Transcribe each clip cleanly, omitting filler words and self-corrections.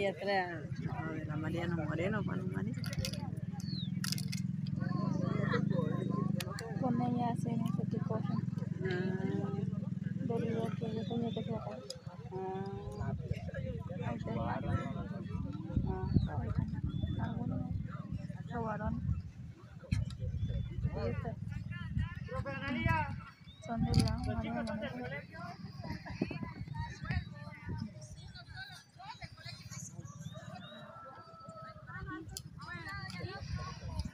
ahí atrás, de la Mariano Moreno, con María. Con ella hacen ese tipo de cosas. Yo tenía que tratar. Son de la Mariano Moreno.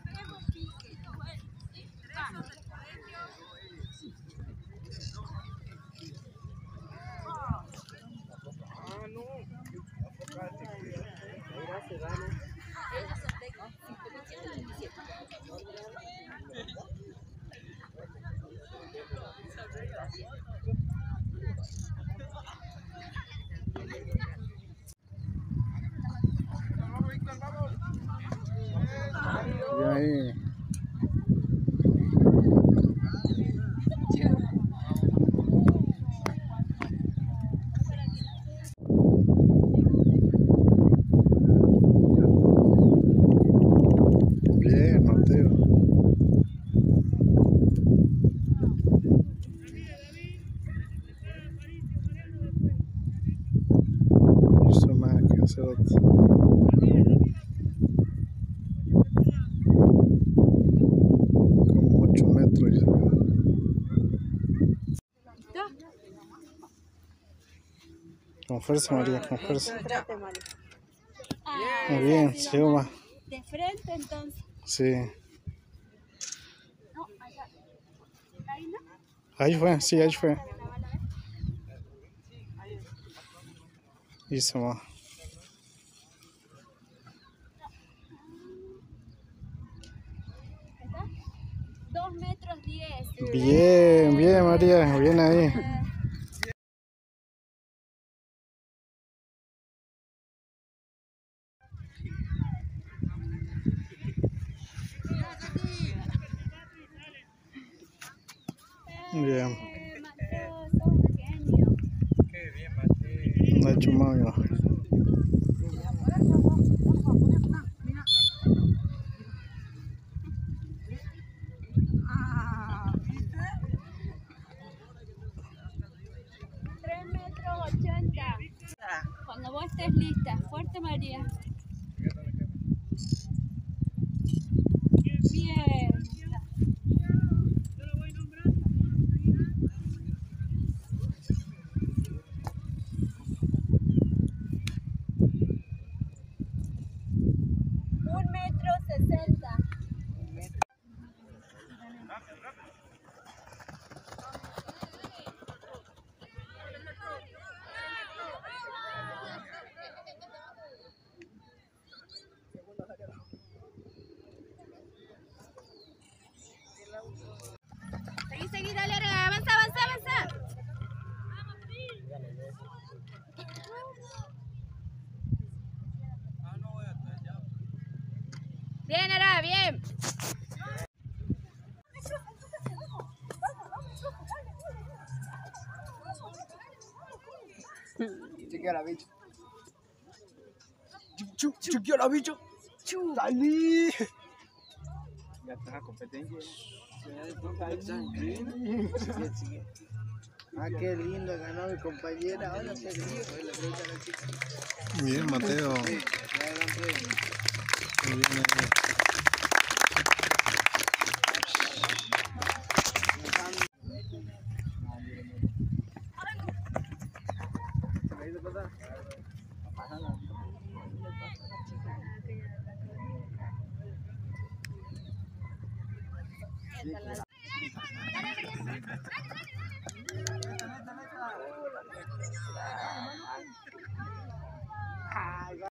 Como 8 metros. Con fuerza, María, con fuerza. Muy bien, se va. De frente, entonces. Sí. No, allá. Ahí no. Ahí fue, sí, ahí fue. Y se va. Bien, bien María, bien ahí. Bien. Qué bien, Mateo. No ha hecho mal. Cuando vos estés lista, fuerte María. Bien. Seguí, dale, avanza, avanza, avanza. Bien, Ara, bien. Chequea la bicho. Chequea la bicho. Salí. Ya está la competencia. Ah, qué lindo ganó mi compañera. Ahora se ríe. Bien, Mateo.